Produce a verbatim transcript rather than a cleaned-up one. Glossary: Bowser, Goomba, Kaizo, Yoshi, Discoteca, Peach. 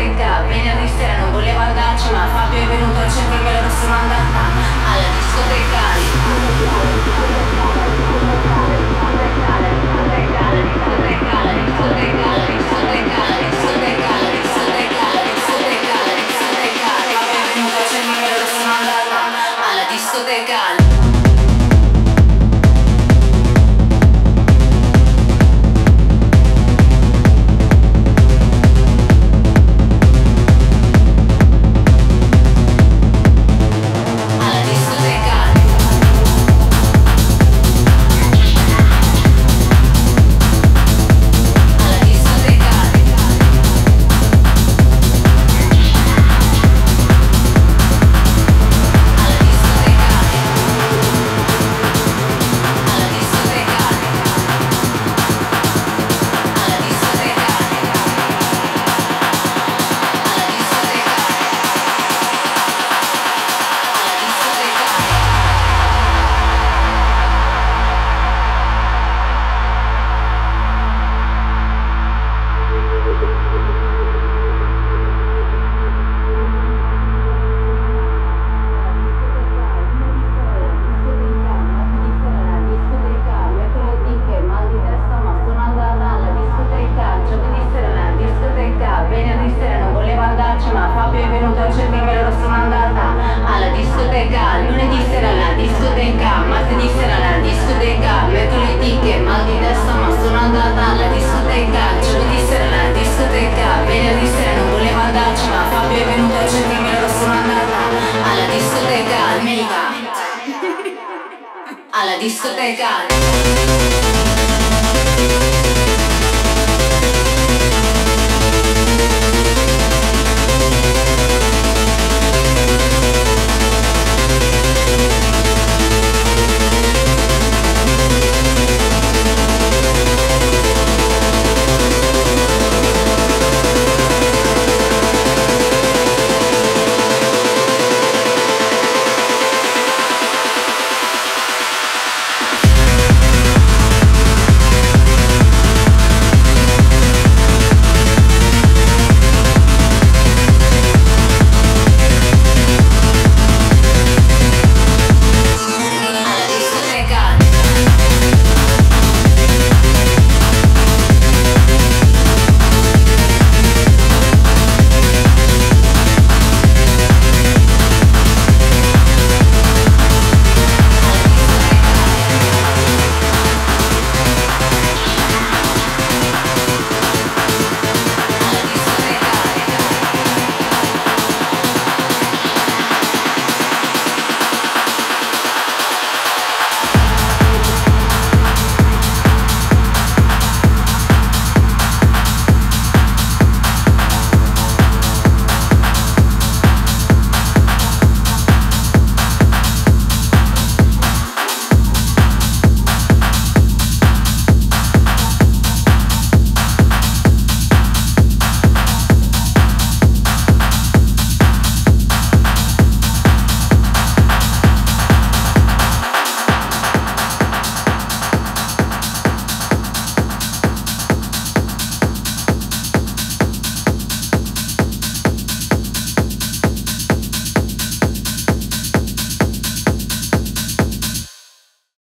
discoteca, bene all'inferno, voleva andarci ma Fabio è venuto al centro e me lo sono andata alla discoteca. Lunedì sera alla discoteca, martedì sera alla discoteca, mercoledì che mal di testa ma sono andata alla discoteca, giovedì sera alla discoteca, venerdì sera non volevo andarci ma Fabio è venuto a cercarmi e sono andata alla discoteca, domenica alla discoteca.